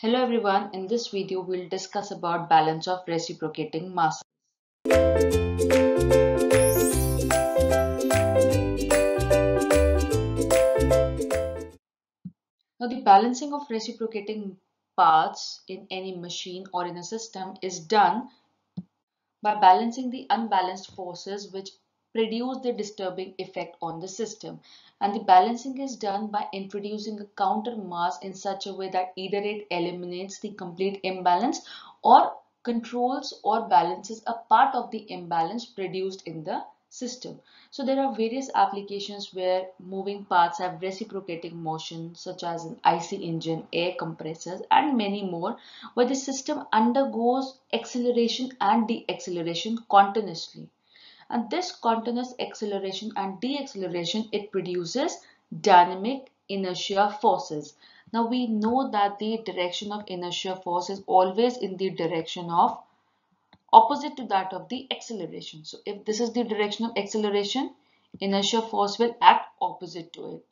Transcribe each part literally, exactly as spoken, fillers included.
Hello everyone, in this video we will discuss about balance of reciprocating masses. Now the balancing of reciprocating parts in any machine or in a system is done by balancing the unbalanced forces which produce the disturbing effect on the system, and the balancing is done by introducing a counter mass in such a way that either it eliminates the complete imbalance or controls or balances a part of the imbalance produced in the system. So there are various applications where moving parts have reciprocating motion, such as an I C engine, air compressors and many more, where the system undergoes acceleration and deceleration continuously. And this continuous acceleration and deceleration, it produces dynamic inertia forces. Now we know that the direction of inertia force is always in the direction of opposite to that of the acceleration. So if this is the direction of acceleration, inertia force will act opposite to it.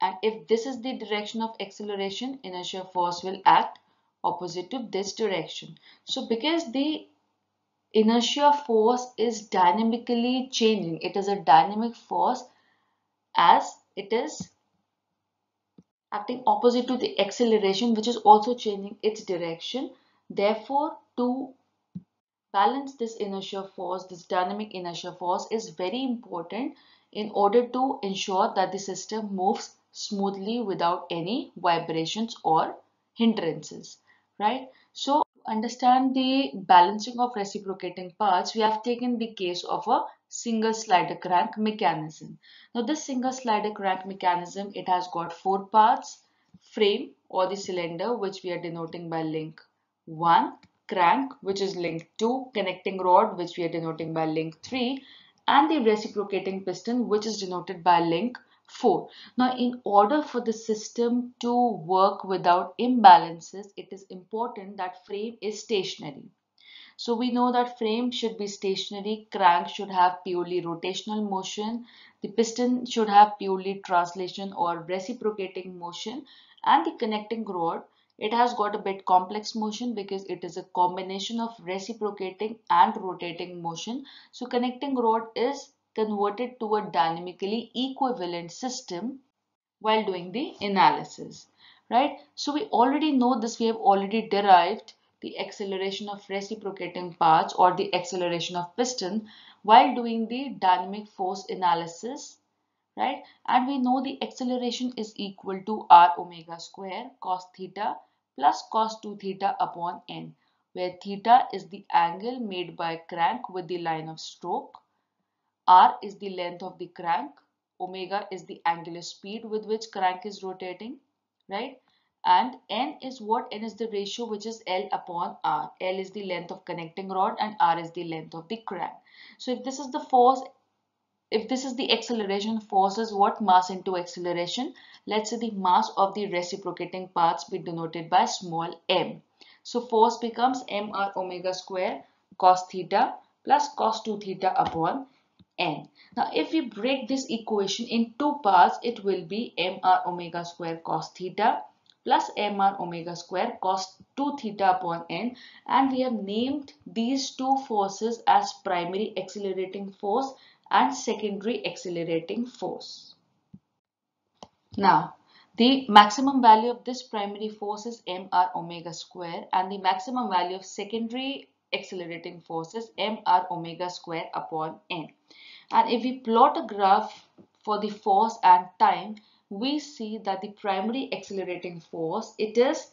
And if this is the direction of acceleration, inertia force will act opposite to this direction. So because the inertia force is dynamically changing, it is a dynamic force as it is acting opposite to the acceleration, which is also changing its direction. Therefore, to balance this inertia force, this dynamic inertia force is very important in order to ensure that the system moves smoothly without any vibrations or hindrances, right? So understand the balancing of reciprocating parts, we have taken the case of a single slider crank mechanism. Now this single slider crank mechanism, it has got four parts: frame or the cylinder, which we are denoting by link one, crank, which is link two, connecting rod, which we are denoting by link three, and the reciprocating piston, which is denoted by link four. Now, in order for the system to work without imbalances, it is important that frame is stationary. So we know that frame should be stationary, crank should have purely rotational motion, the piston should have purely translation or reciprocating motion, and the connecting rod, it has got a bit complex motion because it is a combination of reciprocating and rotating motion. So connecting rod is converted to a dynamically equivalent system while doing the analysis, right? So we already know this, we have already derived the acceleration of reciprocating parts or the acceleration of piston while doing the dynamic force analysis, right? And we know the acceleration is equal to r omega square cos theta plus cos two theta upon n, where theta is the angle made by crank with the line of stroke, r is the length of the crank, omega is the angular speed with which crank is rotating, right? And n is what? N is the ratio, which is L upon r. L is the length of connecting rod and r is the length of the crank. So if this is the force, if this is the acceleration, force is what? Mass into acceleration. Let's say the mass of the reciprocating parts be denoted by small m. So force becomes m r omega square cos theta plus cos two theta upon n. Now if we break this equation in two parts, it will be mr omega square cos theta plus mr omega square cos two theta upon n, and we have named these two forces as primary accelerating force and secondary accelerating force. Now the maximum value of this primary force is mr omega square and the maximum value of secondary accelerating forces mr omega square upon n. And if we plot a graph for the force and time, we see that the primary accelerating force, it is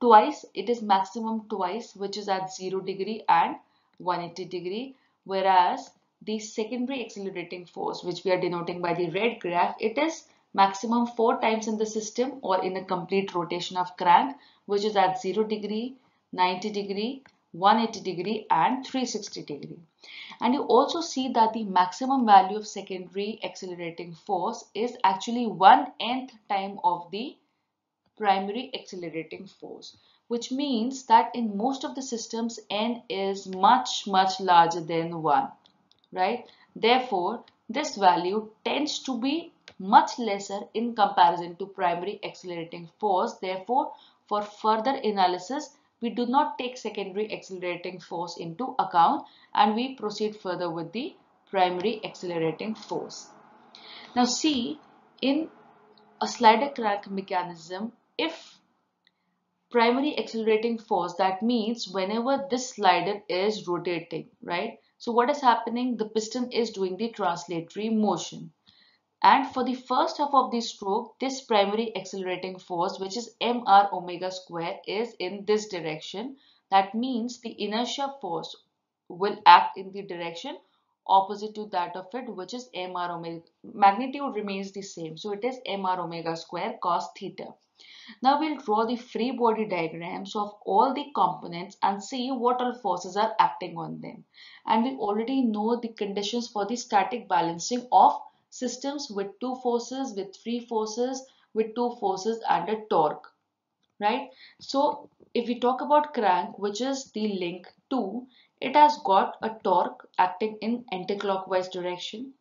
twice, it is maximum twice, which is at zero degree and one hundred eighty degree, whereas the secondary accelerating force, which we are denoting by the red graph, it is maximum four times in the system or in a complete rotation of crank, which is at zero degree, ninety degree, one hundred eighty degree and three hundred sixty degree. And you also see that the maximum value of secondary accelerating force is actually one nth time of the primary accelerating force, which means that in most of the systems n is much much larger than one, right? Therefore this value tends to be much lesser in comparison to primary accelerating force. Therefore For further analysis, we do not take secondary accelerating force into account and we proceed further with the primary accelerating force. Now see, in a slider crank mechanism, if primary accelerating force, that means whenever this slider is rotating, right? So what is happening? The piston is doing the translatory motion. And for the first half of the stroke, this primary accelerating force, which is mr omega square, is in this direction. That means the inertia force will act in the direction opposite to that of it, which is mr omega. Magnitude remains the same. So it is mr omega square cos theta. Now we'll draw the free body diagrams of all the components and see what all forces are acting on them. And we already know the conditions for the static balancing of systems with two forces, with three forces, with two forces and a torque, right? So if we talk about crank, which is the link two, it has got a torque acting in anti-clockwise direction.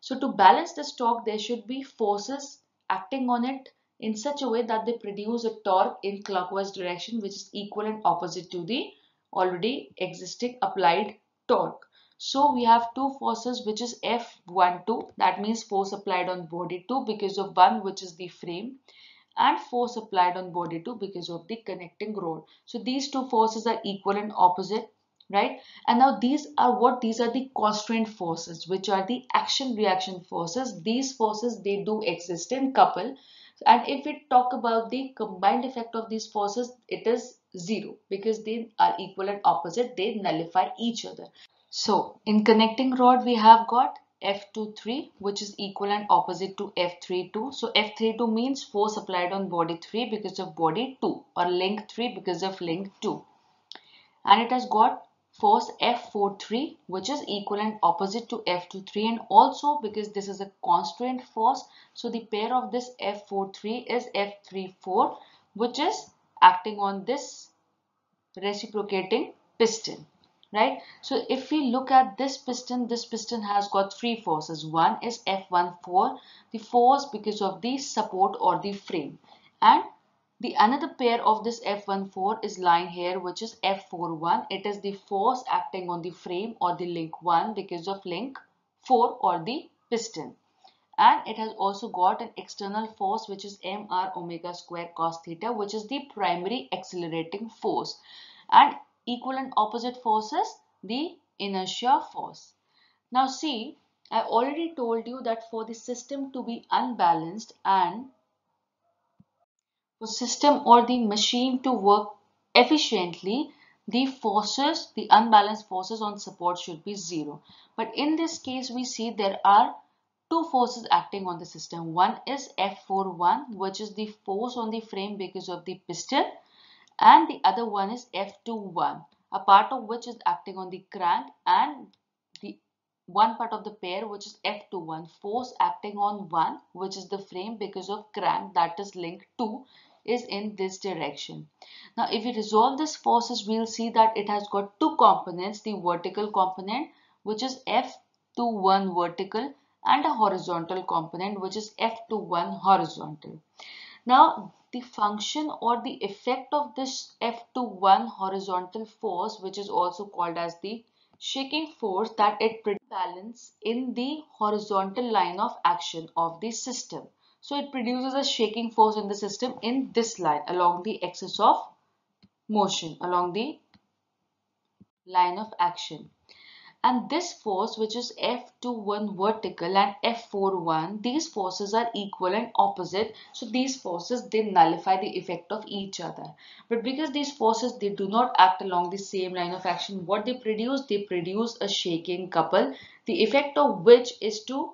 So to balance this torque, there should be forces acting on it in such a way that they produce a torque in clockwise direction, which is equal and opposite to the already existing applied torque. So we have two forces, which is F one two, that means force applied on body two because of one, which is the frame, and force applied on body two because of the connecting rod. So these two forces are equal and opposite, right? And now these are what? These are the constraint forces, which are the action reaction forces. These forces, they do exist in couple. And if we talk about the combined effect of these forces, it is zero because they are equal and opposite. They nullify each other. So in connecting rod, we have got F two three, which is equal and opposite to F three two. So F three two means force applied on body three because of body two, or link three because of link two. And it has got force F four three, which is equal and opposite to F two three, and also because this is a constraint force, so the pair of this F four three is F three four, which is acting on this reciprocating piston. Right? So if we look at this piston, this piston has got three forces. One is F one four, the force because of the support or the frame. And the another pair of this F one four is lying here, which is F four one. It is the force acting on the frame or the link one because of link four or the piston. And it has also got an external force, which is mr omega square cos theta, which is the primary accelerating force. And equal and opposite forces, the inertia force. Now see, I already told you that for the system to be unbalanced and for system or the machine to work efficiently, the forces, the unbalanced forces on support should be zero. But in this case, we see there are two forces acting on the system. One is F four one, which is the force on the frame because of the piston. And the other one is F two one, a part of which is acting on the crank, and the one part of the pair, which is F two one, force acting on one, which is the frame because of crank, that is link two, is in this direction. Now if we resolve these forces, we will see that it has got two components, the vertical component, which is F two one vertical, and a horizontal component, which is F two one horizontal. Now the function or the effect of this F two one horizontal force, which is also called as the shaking force, that it produces balance in the horizontal line of action of the system. So it produces a shaking force in the system in this line along the axis of motion, along the line of action. And this force, which is F two one vertical and F four one, these forces are equal and opposite. So these forces, they nullify the effect of each other. But because these forces, they do not act along the same line of action, what they produce, they produce a shaking couple, the effect of which is to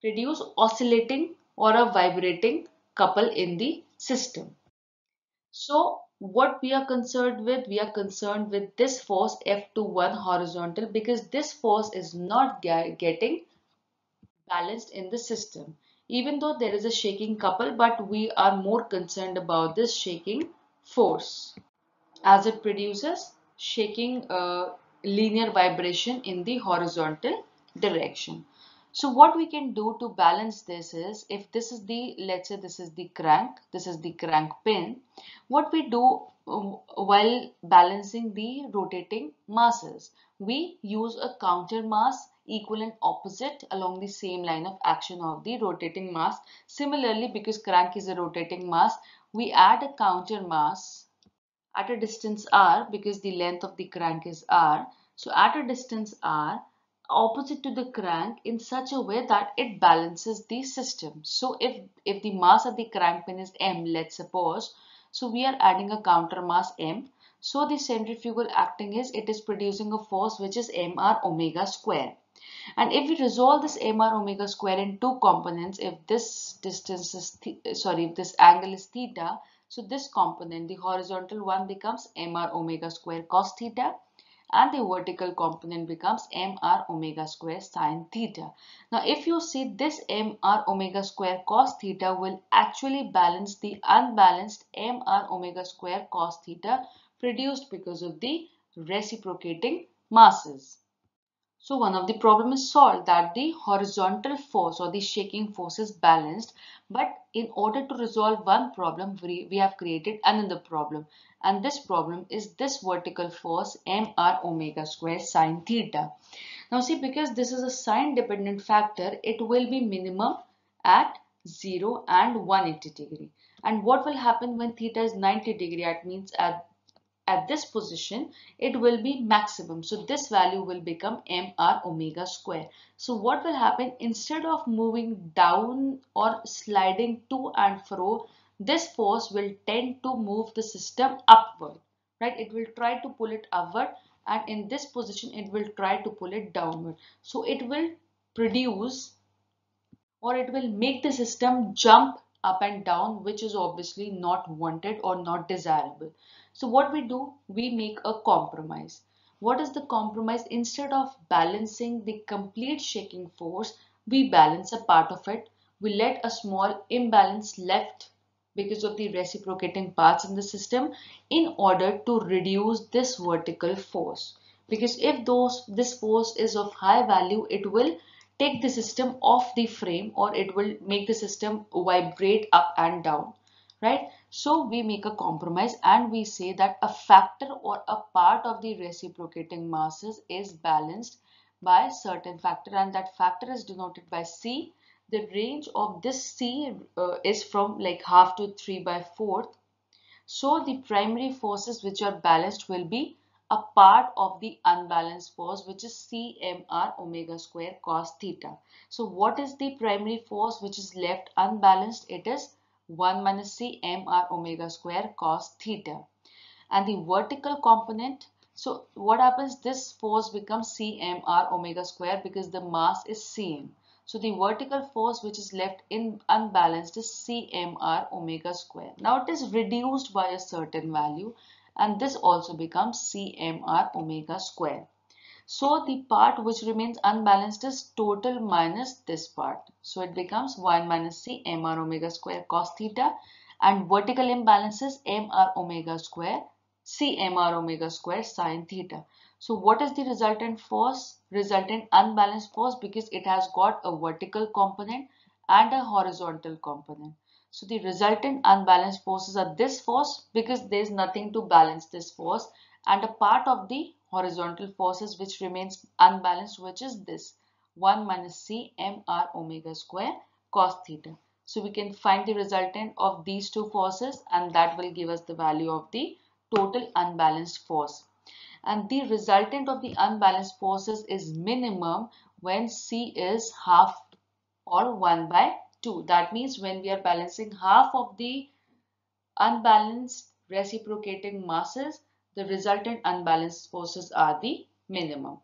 produce oscillating or a vibrating couple in the system. So what we are concerned with, we are concerned with this force F two one horizontal, because this force is not getting balanced in the system. Even though there is a shaking couple, but we are more concerned about this shaking force, as it produces shaking uh, linear vibration in the horizontal direction. So what we can do to balance this is, if this is the, let's say this is the crank, this is the crank pin, what we do while balancing the rotating masses, we use a counter mass equal and opposite along the same line of action of the rotating mass. Similarly, because crank is a rotating mass, we add a counter mass at a distance r, because the length of the crank is r. So at a distance r, opposite to the crank, in such a way that it balances the system. So if, if the mass of the crank pin is m, let's suppose, so we are adding a counter mass m. So the centrifugal acting is, it is producing a force which is mr omega square. And if we resolve this mr omega square in two components, if this distance is, th sorry, if this angle is theta, so this component, the horizontal one, becomes mr omega square cos theta, and the vertical component becomes mr omega square sine theta. Now if you see, this mr omega square cos theta will actually balance the unbalanced mr omega square cos theta produced because of the reciprocating masses. So one of the problem is solved, that the horizontal force or the shaking force is balanced. But in order to resolve one problem, we have created another problem. And this problem is this vertical force mr omega square sine theta. Now see, because this is a sign dependent factor, it will be minimum at zero and one hundred eighty degree. And what will happen when theta is ninety degree? That means at At this position, it will be maximum. So this value will become mr omega square. So what will happen, instead of moving down or sliding to and fro, this force will tend to move the system upward, right? It will try to pull it upward, and in this position, it will try to pull it downward. So it will produce, or it will make the system jump up and down, which is obviously not wanted or not desirable. So what we do, we make a compromise. What is the compromise? Instead of balancing the complete shaking force, we balance a part of it. We let a small imbalance left because of the reciprocating parts in the system, in order to reduce this vertical force. Because if those this force is of high value, it will take the system off the frame, or it will make the system vibrate up and down, right? So we make a compromise and we say that a factor or a part of the reciprocating masses is balanced by a certain factor, and that factor is denoted by C. The range of this C uh, is from like half to three by fourth. So the primary forces which are balanced will be a part of the unbalanced force, which is C mr omega square cos theta. So what is the primary force which is left unbalanced? It is one minus C mr omega square cos theta. And the vertical component, so what happens, this force becomes C mr omega square because the mass is cm. So the vertical force which is left in unbalanced is C mr omega square. Now it is reduced by a certain value, and this also becomes C mr omega square. So the part which remains unbalanced is total minus this part. So it becomes one minus C mr omega square cos theta, and vertical imbalance is mr omega square C mr omega square sine theta. So what is the resultant force? Resultant unbalanced force, because it has got a vertical component and a horizontal component. So the resultant unbalanced forces are this force, because there is nothing to balance this force, and a part of the horizontal forces which remains unbalanced, which is this one minus C mr omega square cos theta. So we can find the resultant of these two forces, and that will give us the value of the total unbalanced force. And the resultant of the unbalanced forces is minimum when C is half or one by two. That means when we are balancing half of the unbalanced reciprocating masses, the resultant unbalanced forces are the minimum.